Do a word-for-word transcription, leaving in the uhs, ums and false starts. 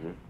Mm-hmm.